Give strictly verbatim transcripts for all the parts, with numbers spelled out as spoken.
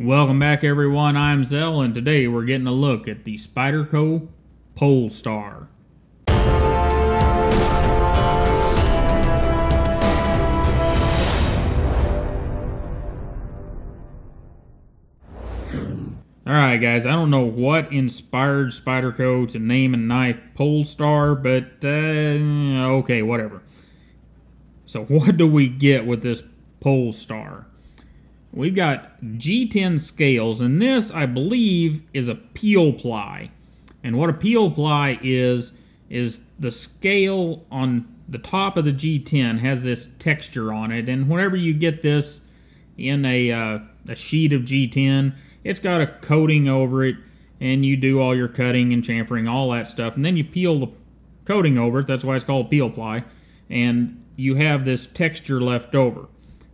Welcome back, everyone. I'm Zell, and today we're getting a look at the Spyderco Polestar. Alright guys, I don't know what inspired Spyderco to name and knife Polestar, but uh, okay, whatever. So what do we get with this Polestar? We've got G ten scales, and this, I believe, is a peel ply. And what a peel ply is, is the scale on the top of the G ten has this texture on it, and whenever you get this in a, uh, a sheet of G ten, it's got a coating over it, and you do all your cutting and chamfering, all that stuff, and then you peel the coating over it. That's why it's called peel ply, and you have this texture left over.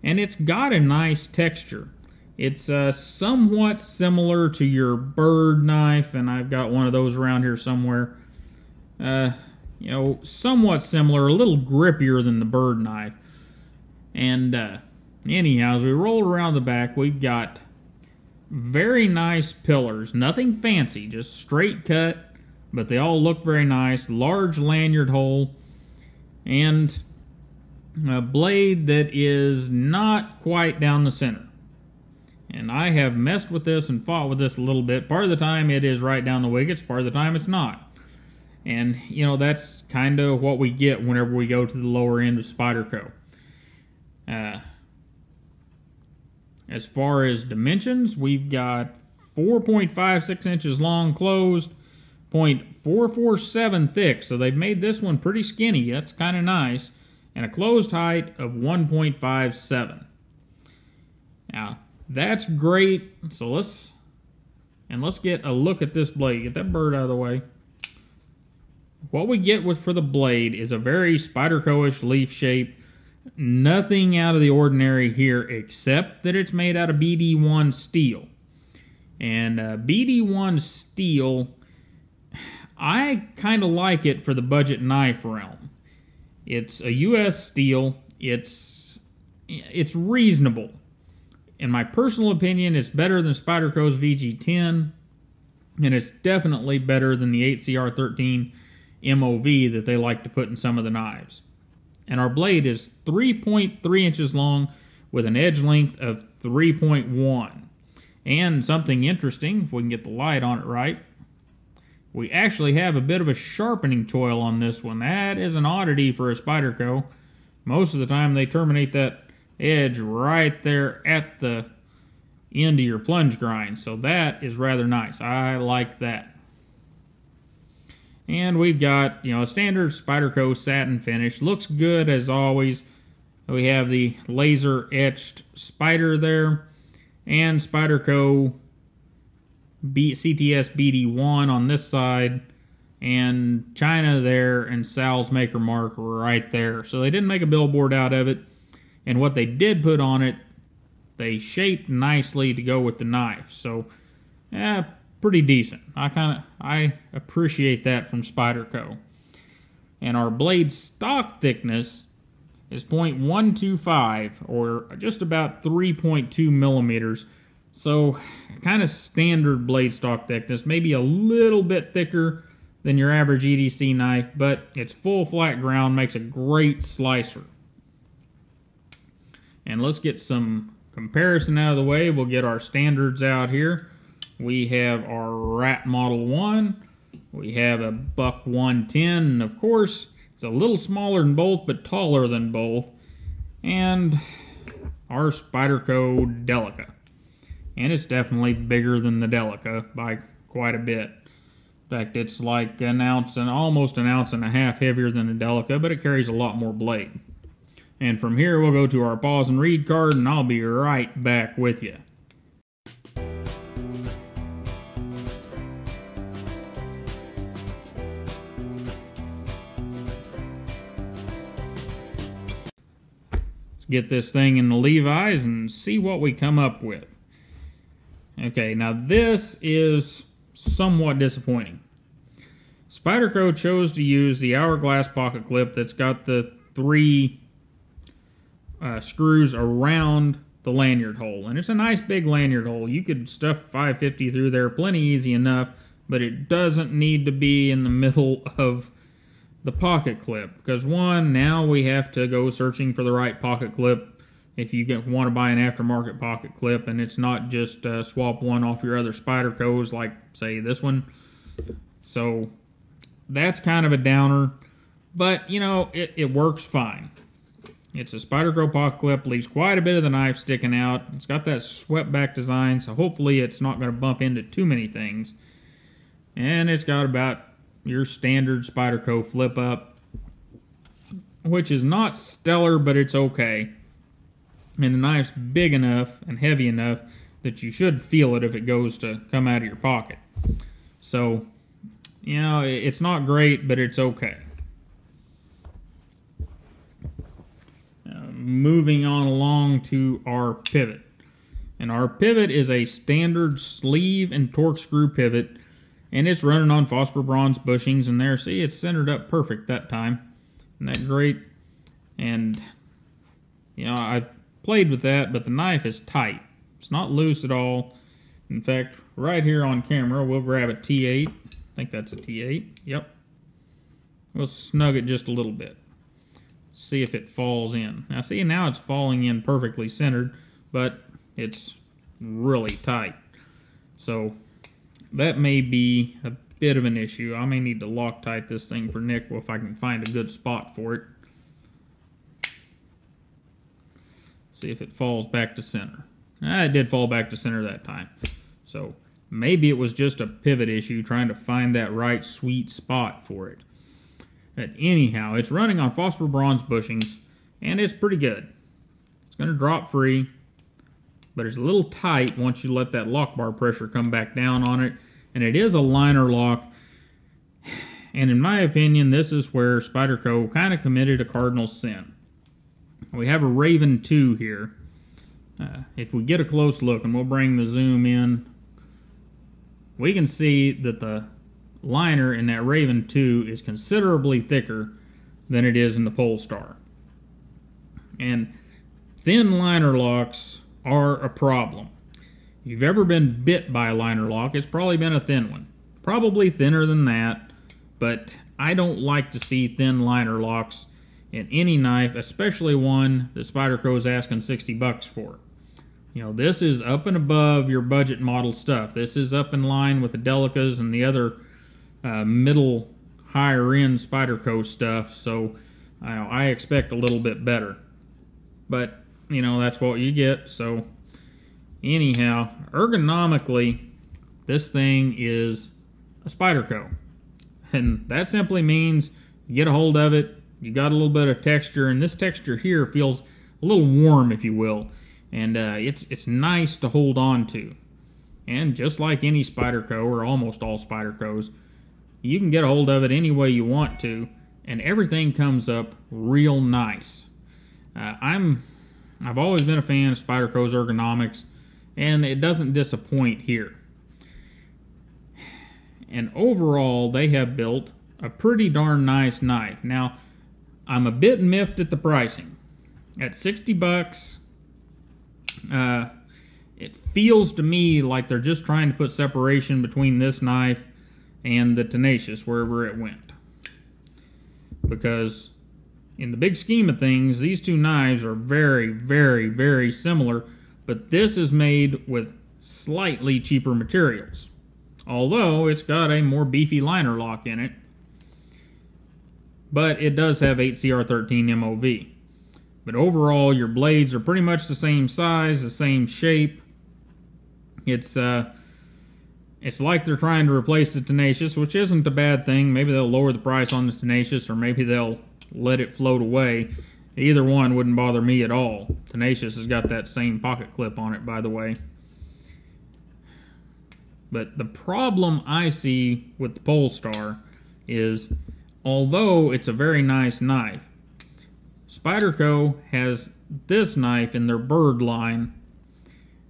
And it's got a nice texture. It's uh, somewhat similar to your bird knife, and I've got one of those around here somewhere. Uh, you know, somewhat similar, a little grippier than the bird knife. And uh, anyhow, as we roll around the back, we've got very nice pillars. Nothing fancy, just straight cut, but they all look very nice. Large lanyard hole, and a blade that is not quite down the center. And I have messed with this and fought with this a little bit. Part of the time it is right down the wickets, part of the time it's not. And, you know, that's kind of what we get whenever we go to the lower end of Spyderco. Uh, as far as dimensions, we've got four point five six inches long closed, point four four seven thick. So they've made this one pretty skinny. That's kind of nice. And a closed height of one point five seven. Now, that's great. So let's, and let's get a look at this blade. Get that bird out of the way. What we get with for the blade is a very Spyderco-ish leaf shape. Nothing out of the ordinary here, except that it's made out of B D one steel. And uh, B D one steel, I kind of like it for the budget knife realm. It's a U S steel. It's it's reasonable. In my personal opinion, it's better than Spyderco's V G ten, and it's definitely better than the eight C R thirteen M O V that they like to put in some of the knives. And our blade is three point three inches long with an edge length of three point one. And something interesting, if we can get the light on it right, we actually have a bit of a sharpening choil on this one. That is an oddity for a Spyderco. Most of the time they terminate that edge right there at the end of your plunge grind. So that is rather nice. I like that. And we've got, you know, a standard Spyderco satin finish. Looks good as always. We have the laser etched spider there. And Spyderco C T S B D one on this side, and China there, and Sal's maker mark right there. So they didn't make a billboard out of it, and what they did put on it, they shaped nicely to go with the knife. So, yeah, pretty decent. I kind of I appreciate that from Spyderco. And our blade stock thickness is point one two five, or just about three point two millimeters. So, kind of standard blade stock thickness, maybe a little bit thicker than your average E D C knife, but it's full flat ground, makes a great slicer. And let's get some comparison out of the way. We'll get our standards out here. We have our Rat Model one, we have a Buck one ten, and of course, it's a little smaller than both, but taller than both, and our Spyderco Delica. And it's definitely bigger than the Delica by quite a bit. In fact, it's like an ounce and almost an ounce and a half heavier than the Delica, but it carries a lot more blade. And from here, we'll go to our pause and read card, and I'll be right back with you. Let's get this thing in the Levi's and see what we come up with. Okay, now this is somewhat disappointing. Spyderco chose to use the hourglass pocket clip that's got the three uh, screws around the lanyard hole. And it's a nice big lanyard hole. You could stuff five fifty through there plenty easy enough, but it doesn't need to be in the middle of the pocket clip. Because one, now we have to go searching for the right pocket clip if you get, want to buy an aftermarket pocket clip, and it's not just uh, swap one off your other Spydercos like, say, this one. So that's kind of a downer, but, you know, it, it works fine. It's a Spyderco pocket clip, leaves quite a bit of the knife sticking out. It's got that swept back design, so hopefully it's not going to bump into too many things. And it's got about your standard Spyderco flip up, which is not stellar, but it's okay. And the knife's big enough and heavy enough that you should feel it if it goes to come out of your pocket. So, you know, it's not great, but it's okay. Uh, moving on along to our pivot. And our pivot is a standard sleeve and torque screw pivot. And it's running on phosphor bronze bushings in there. See, it's centered up perfect that time. Isn't that great? And, you know, I've played with that, but the knife is tight. It's not loose at all. In fact, right here on camera, we'll grab a T eight. I think that's a T eight. Yep. We'll snug it just a little bit. See if it falls in. Now, see, now it's falling in perfectly centered, but it's really tight. So that may be a bit of an issue. I may need to Loctite this thing for Nick if I can find a good spot for it. See if it falls back to center. Ah, it did fall back to center that time. So maybe it was just a pivot issue trying to find that right sweet spot for it. But anyhow, it's running on phosphor bronze bushings, and it's pretty good. It's going to drop free, but it's a little tight once you let that lock bar pressure come back down on it. And it is a liner lock. And in my opinion, this is where Spyderco kind of committed a cardinal sin. We have a Raven two here. Uh, if we get a close look, and we'll bring the zoom in, we can see that the liner in that Raven two is considerably thicker than it is in the Polestar. And thin liner locks are a problem. If you've ever been bit by a liner lock, it's probably been a thin one. Probably thinner than that, but I don't like to see thin liner locks in any knife, especially one that Spyderco is asking sixty bucks for. You know, this is up and above your budget model stuff. This is up in line with the Delicas and the other uh, middle, higher-end Spyderco stuff, so I, I expect a little bit better. But, you know, that's what you get, so anyhow, ergonomically, this thing is a Spyderco. And that simply means you get a hold of it, you got a little bit of texture, and this texture here feels a little warm, if you will, and uh, it's it's nice to hold on to. And just like any Spyderco, or almost all Spydercos, you can get a hold of it any way you want to, and everything comes up real nice. Uh, I'm I've always been a fan of Spyderco's ergonomics, and it doesn't disappoint here. And overall, they have built a pretty darn nice knife. Now, I'm a bit miffed at the pricing. At sixty bucks, uh, it feels to me like they're just trying to put separation between this knife and the Tenacious, wherever it went. Because in the big scheme of things, these two knives are very, very, very similar, but this is made with slightly cheaper materials. Although it's got a more beefy liner lock in it, but it does have eight C R thirteen M O V. But overall, your blades are pretty much the same size, the same shape. It's uh, it's like they're trying to replace the Tenacious, which isn't a bad thing. Maybe they'll lower the price on the Tenacious, or maybe they'll let it float away. Either one wouldn't bother me at all. Tenacious has got that same pocket clip on it, by the way. But the problem I see with the Polestar is, although it's a very nice knife, Spyderco has this knife in their Bird line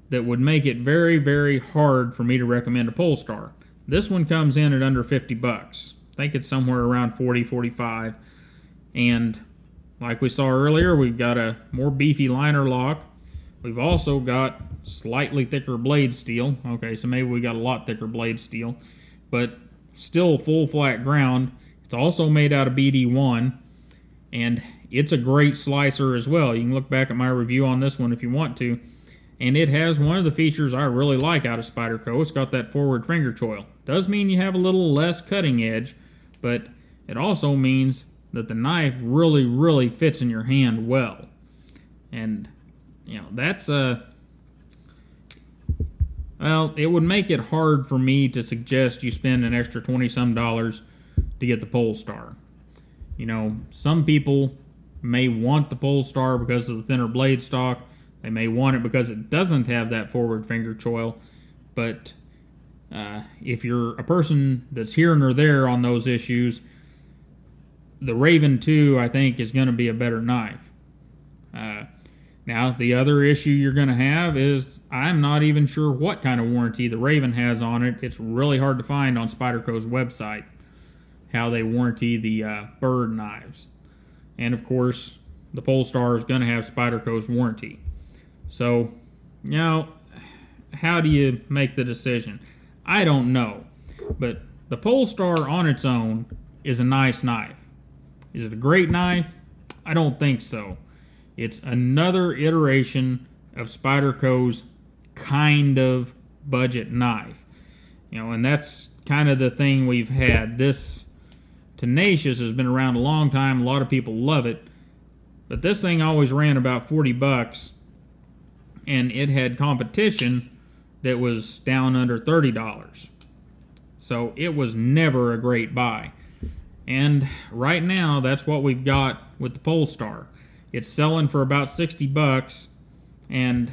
that would make it very, very hard for me to recommend a Polestar. This one comes in at under fifty bucks. I think it's somewhere around forty, forty-five. And like we saw earlier, we've got a more beefy liner lock. We've also got slightly thicker blade steel. Okay, so maybe we got a lot thicker blade steel, but still full flat ground. It's also made out of B D one, and it's a great slicer as well. You can look back at my review on this one if you want to. And it has one of the features I really like out of Spyderco. It's got that forward finger choil. Does mean you have a little less cutting edge, but it also means that the knife really, really fits in your hand well. And, you know, that's a... Well, it would make it hard for me to suggest you spend an extra twenty some dollars to get the Polestar. You know, some people may want the Polestar because of the thinner blade stock. They may want it because it doesn't have that forward finger choil. But uh, if you're a person that's here and there on those issues, the Raven two, I think, is going to be a better knife. Uh, now, the other issue you're going to have is I'm not even sure what kind of warranty the Raven has on it. It's really hard to find on Spyderco's website how they warranty the uh, bird knives. And, of course, the Polestar is going to have Spyderco's warranty. So, you know, how do you make the decision? I don't know. But the Polestar on its own is a nice knife. Is it a great knife? I don't think so. It's another iteration of Spyderco's kind of budget knife. You know, and that's kind of the thing we've had. This Tenacious has been around a long time. A lot of people love it. But this thing always ran about forty bucks, and it had competition that was down under thirty dollars. So it was never a great buy. And right now, that's what we've got with the Polestar. It's selling for about sixty bucks, and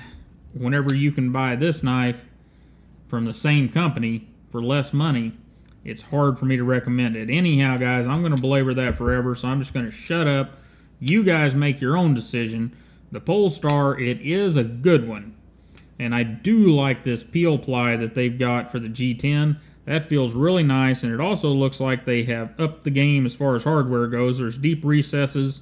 whenever you can buy this knife from the same company for less money, it's hard for me to recommend it. Anyhow, guys, I'm going to belabor that forever, so I'm just going to shut up. You guys make your own decision. The Polestar, it is a good one. And I do like this peel ply that they've got for the G ten. That feels really nice, and it also looks like they have upped the game as far as hardware goes. There's deep recesses,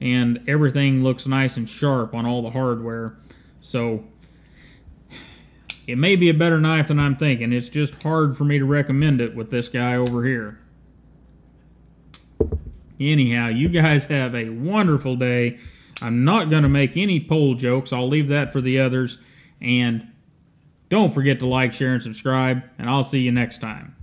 and everything looks nice and sharp on all the hardware. So, it may be a better knife than I'm thinking. It's just hard for me to recommend it with this guy over here. Anyhow, you guys have a wonderful day. I'm not going to make any poll jokes. I'll leave that for the others. And don't forget to like, share, and subscribe. And I'll see you next time.